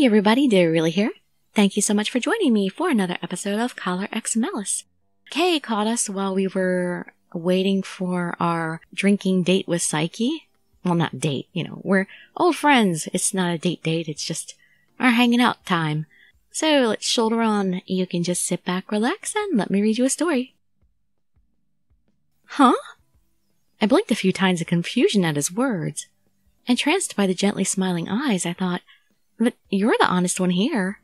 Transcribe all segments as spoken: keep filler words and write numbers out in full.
Hey everybody, Dirili here. Thank you so much for joining me for another episode of Collar X Malice. Kay caught us while we were waiting for our drinking date with Psyche. Well, not date, you know, we're old friends. It's not a date date, it's just our hanging out time. So let's shoulder on. You can just sit back, relax, and let me read you a story. Huh? I blinked a few times in confusion at his words. Entranced by the gently smiling eyes, I thought, but you're the honest one here.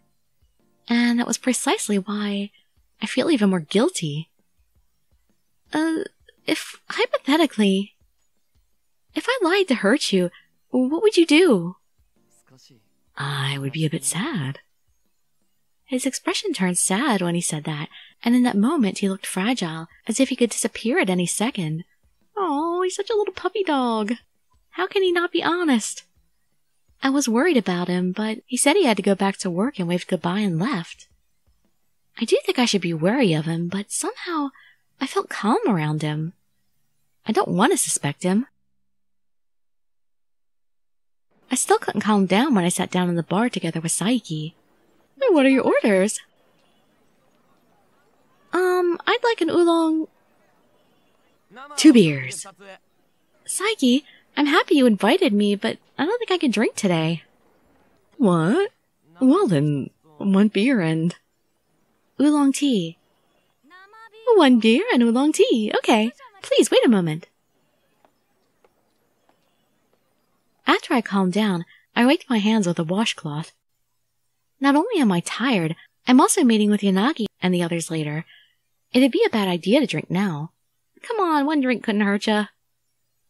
And that was precisely why I feel even more guilty. Uh, if, hypothetically, if I lied to hurt you, what would you do? I would be a bit sad. His expression turned sad when he said that, and in that moment he looked fragile, as if he could disappear at any second. Oh, he's such a little puppy dog. How can he not be honest? I was worried about him, but he said he had to go back to work and waved goodbye and left. I do think I should be wary of him, but somehow I felt calm around him. I don't want to suspect him. I still couldn't calm down when I sat down in the bar together with Saeki. Hey, what are your orders? Um, I'd like an oolong... Two beers. Saeki, I'm happy you invited me, but I don't think I can drink today. What? Well then, one beer and... oolong tea. One beer and oolong tea, okay. Please, wait a moment. After I calmed down, I wiped my hands with a washcloth. Not only am I tired, I'm also meeting with Yanagi and the others later. It'd be a bad idea to drink now. Come on, one drink couldn't hurt ya.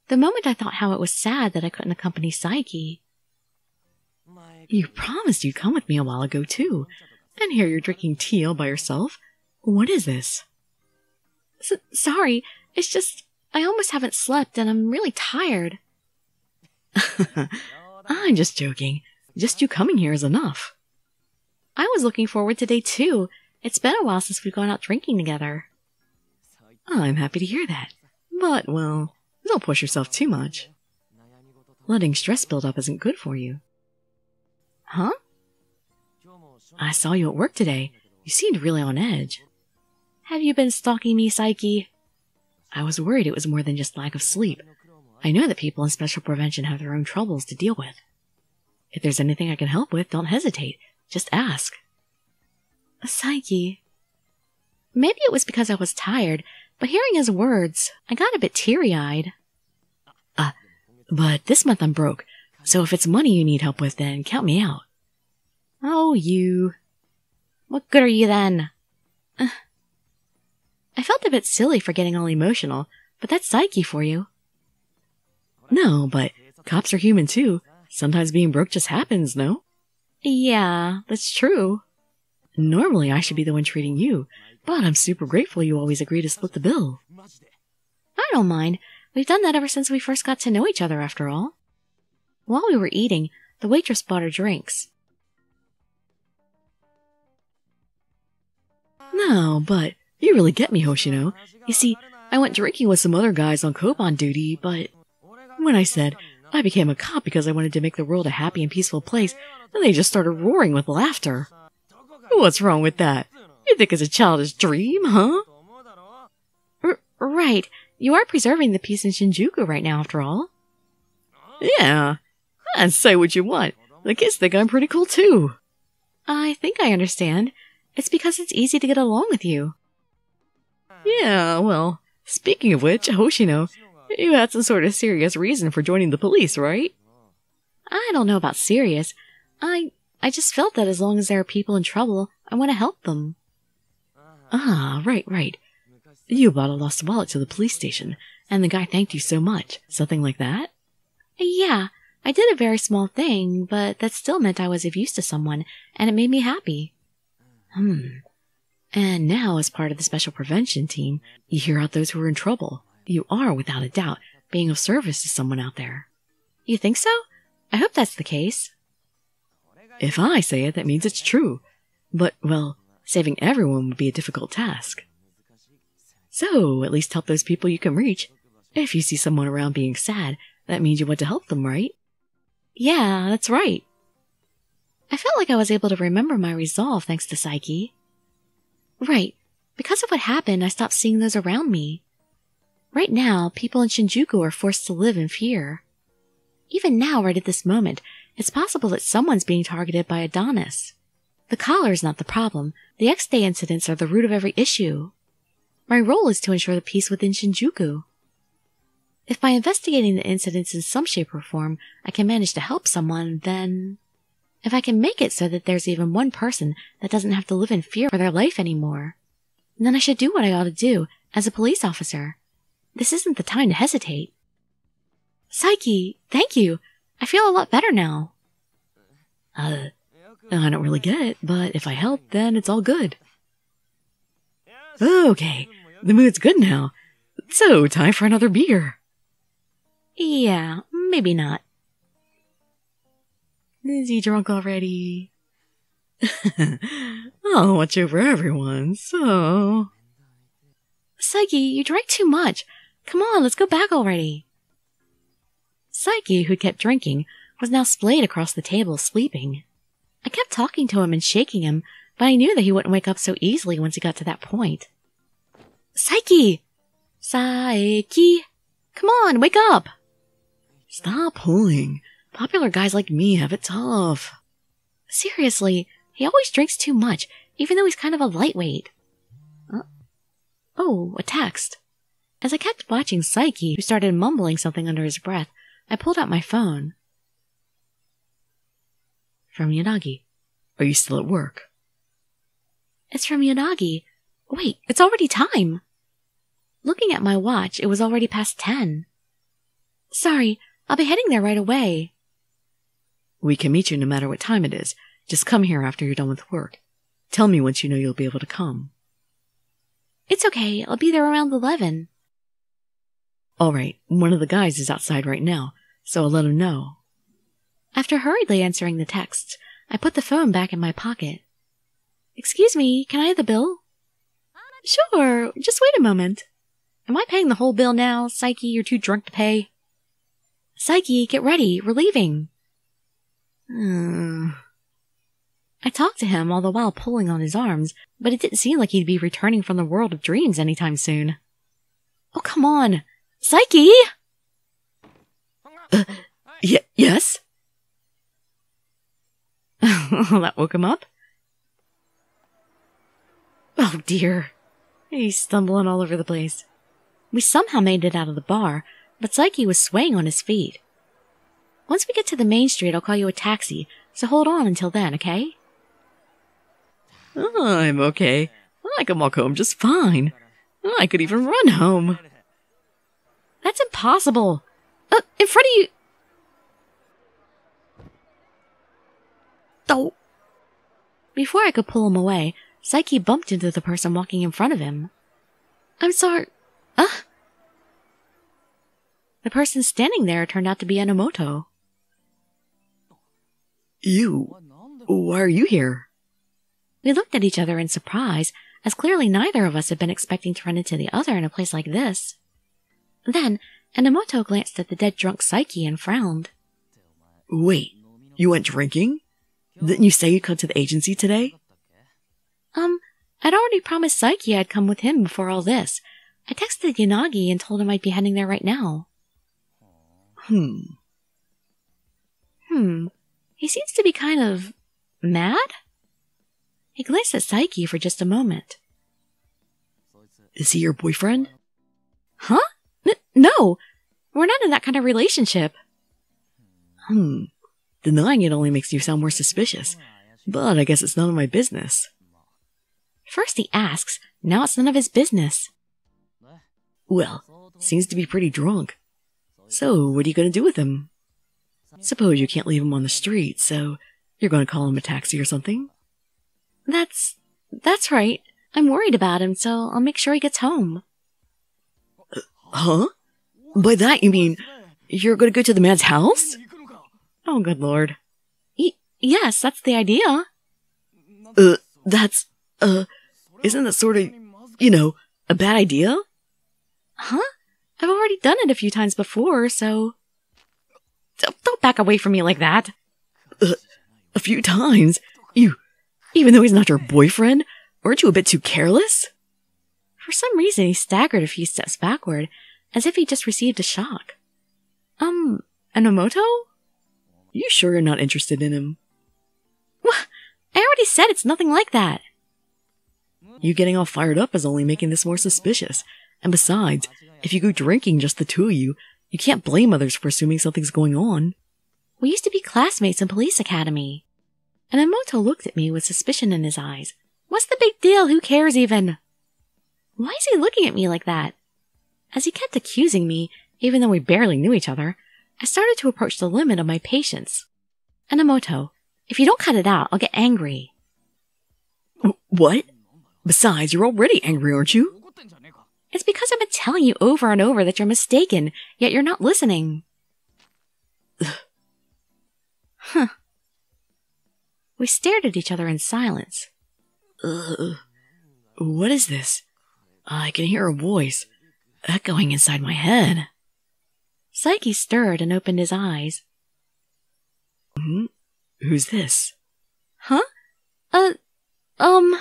The moment I thought how it was sad that I couldn't accompany Psyche. You promised you'd come with me a while ago, too. And here you're drinking tea all by yourself. What is this? S sorry, it's just I almost haven't slept and I'm really tired. I'm just joking. Just you coming here is enough. I was looking forward to day two. It's been a while since we've gone out drinking together. I'm happy to hear that. But, well, don't push yourself too much. Letting stress build up isn't good for you. Huh? I saw you at work today. You seemed really on edge. Have you been stalking me, Psyche? I was worried it was more than just lack of sleep. I know that people in special prevention have their own troubles to deal with. If there's anything I can help with, don't hesitate. Just ask. Psyche. Maybe it was because I was tired, but hearing his words, I got a bit teary-eyed. Uh, but this month I'm broke, so if it's money you need help with, then count me out. Oh, you. What good are you then? Uh, I felt a bit silly for getting all emotional, but that's Psyche for you. No, but cops are human too. Sometimes being broke just happens, no? Yeah, that's true. Normally I should be the one treating you, but I'm super grateful you always agree to split the bill. I don't mind. We've done that ever since we first got to know each other, after all. While we were eating, the waitress brought her drinks. No, but you really get me, Hoshino. You see, I went drinking with some other guys on Koban duty, but... when I said, I became a cop because I wanted to make the world a happy and peaceful place, and they just started roaring with laughter. What's wrong with that? You think it's a childish dream, huh? R right. You are preserving the peace in Shinjuku right now, after all. Yeah. And say what you want. The kids think I'm pretty cool, too. I think I understand. It's because it's easy to get along with you. Yeah, well, speaking of which, Hoshino, you had some sort of serious reason for joining the police, right? I don't know about serious. I... I just felt that as long as there are people in trouble, I want to help them. Ah, right, right. You bought a lost wallet to the police station, and the guy thanked you so much. Something like that? Yeah, I did a very small thing, but that still meant I was of use to someone, and it made me happy. Hmm. And now, as part of the special prevention team, you hear out those who are in trouble. You are, without a doubt, being of service to someone out there. You think so? I hope that's the case. If I say it, that means it's true. But, well, saving everyone would be a difficult task. So, at least help those people you can reach. If you see someone around being sad, that means you want to help them, right? Yeah, that's right. I felt felt like I was able to remember my resolve thanks to Psyche. Right. Because of what happened, I stopped seeing those around me. Right now, people in Shinjuku are forced to live in fear. Even now, right at this moment, it's possible that someone's being targeted by Adonis. The collar is not the problem. The X-Day incidents are the root of every issue. My role is to ensure the peace within Shinjuku. If by investigating the incidents in some shape or form, I can manage to help someone, then... If I can make it so that there's even one person that doesn't have to live in fear for their life anymore, then I should do what I ought to do as a police officer. This isn't the time to hesitate. Psyche, thank you. I feel a lot better now. Uh, I don't really get it, but if I help, then it's all good. Okay, the mood's good now. So, time for another beer. Yeah, maybe not. Is he drunk already? I'll watch over everyone, so... Psyche, you drank too much. Come on, let's go back already. Psyche, who kept drinking, was now splayed across the table, sleeping. I kept talking to him and shaking him, but I knew that he wouldn't wake up so easily once he got to that point. Psyche! Psyche! Come on, wake up! Stop pulling. Popular guys like me have it tough. Seriously, he always drinks too much, even though he's kind of a lightweight. Uh, oh, a text. As I kept watching Psyche, who started mumbling something under his breath, I pulled out my phone. From Yanagi. Are you still at work? It's from Yanagi. Wait, it's already time. Looking at my watch, it was already past ten. Sorry, I'll be heading there right away. We can meet you no matter what time it is. Just come here after you're done with work. Tell me once you know you'll be able to come. It's okay. I'll be there around eleven. All right. One of the guys is outside right now, so I'll let him know. After hurriedly answering the texts, I put the phone back in my pocket. Excuse me, can I have the bill? Sure. Just wait a moment. Am I paying the whole bill now? Psyche, you're too drunk to pay. Psyche, get ready. We're leaving. Hmm... I talked to him all the while pulling on his arms, but it didn't seem like he'd be returning from the world of dreams anytime soon. Oh, come on! Psyche! Uh, y yes? That woke him up? Oh, dear. He's stumbling all over the place. We somehow made it out of the bar, but Psyche was swaying on his feet. Once we get to the main street, I'll call you a taxi, so hold on until then, okay? I'm okay. I can walk home just fine. I could even run home. That's impossible. Uh, in front of you... Oh. Before I could pull him away, Psyche bumped into the person walking in front of him. I'm sorry... Uh? The person standing there turned out to be Enomoto. You... why are you here? We looked at each other in surprise, as clearly neither of us had been expecting to run into the other in a place like this. Then, Enomoto glanced at the dead drunk Psyche and frowned. Wait, you went drinking? Didn't you say you'd come to the agency today? Um, I'd already promised Psyche I'd come with him before all this. I texted Yanagi and told him I'd be heading there right now. Hmm. Hmm. He seems to be kind of... mad? He glanced at Psyche for just a moment. Is he your boyfriend? Huh? N no! We're not in that kind of relationship. Hmm. Denying it only makes you sound more suspicious. But I guess it's none of my business. First he asks, now it's none of his business. Well, seems to be pretty drunk. So, what are you going to do with him? Suppose you can't leave him on the street, so you're going to call him a taxi or something? That's... that's right. I'm worried about him, so I'll make sure he gets home. Uh, huh? By that you mean you're going to go to the man's house? Oh, good lord. Y yes, that's the idea. Uh, that's... uh, isn't that sort of, you know, a bad idea? Huh? I've already done it a few times before, so... Don't back away from me like that. Uh, a few times. You, even though he's not your boyfriend, weren't you a bit too careless? For some reason, he staggered a few steps backward, as if he just received a shock. Um, Enomoto? You sure you're not interested in him? What? I already said it's nothing like that. You getting all fired up is only making this more suspicious. And besides, if you go drinking just the two of you, you can't blame others for assuming something's going on. We used to be classmates in police academy. And Enomoto looked at me with suspicion in his eyes. What's the big deal? Who cares even? Why is he looking at me like that? As he kept accusing me, even though we barely knew each other, I started to approach the limit of my patience. Enomoto, if you don't cut it out, I'll get angry. What? Besides, you're already angry, aren't you? It's because I've been telling you over and over that you're mistaken, yet you're not listening. Huh. We stared at each other in silence. Ugh. What is this? I can hear a voice echoing inside my head. Psyche stirred and opened his eyes. Hmm? Who's this? Huh? Uh, um...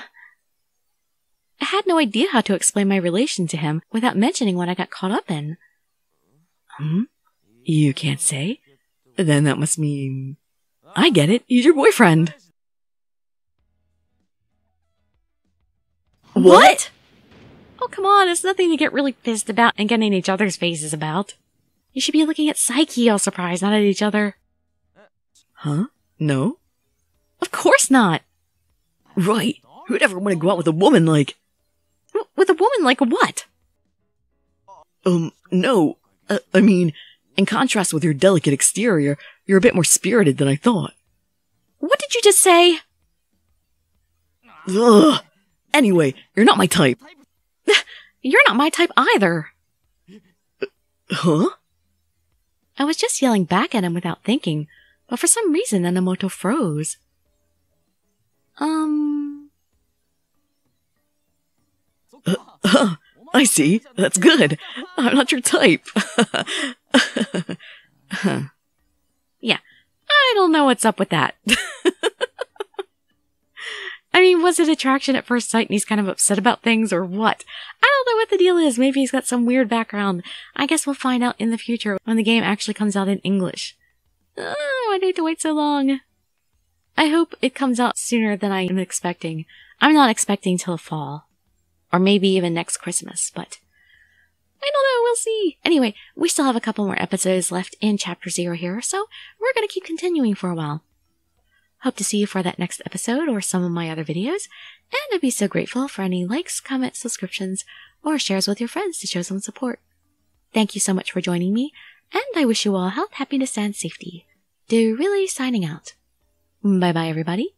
I had no idea how to explain my relation to him without mentioning what I got caught up in. Hmm? You can't say? Then that must mean... I get it, he's your boyfriend! What? What? Oh, come on, it's nothing to get really pissed about and getting in each other's faces about. You should be looking at Psyche all surprised, not at each other. Huh? No? Of course not! Right! Who'd ever want to go out with a woman like... W with a woman like what? Um, no. Uh, I mean, in contrast with your delicate exterior, you're a bit more spirited than I thought. What did you just say? Ugh! Anyway, you're not my type. You're not my type either. Uh, huh? I was just yelling back at him without thinking, but for some reason Enomoto froze. Um... Uh, uh, I see. That's good. I'm not your type. Yeah, I don't know what's up with that. I mean, was it attraction at first sight and he's kind of upset about things or what? I don't know what the deal is. Maybe he's got some weird background. I guess we'll find out in the future when the game actually comes out in English. Oh, I need to wait so long. I hope it comes out sooner than I am expecting. I'm not expecting till fall. Or maybe even next Christmas, but... I don't know, we'll see. Anyway, we still have a couple more episodes left in Chapter Zero here, so we're going to keep continuing for a while. Hope to see you for that next episode or some of my other videos, and I'd be so grateful for any likes, comments, subscriptions, or shares with your friends to show some support. Thank you so much for joining me, and I wish you all health, happiness, and safety. Dirili signing out. Bye bye, everybody.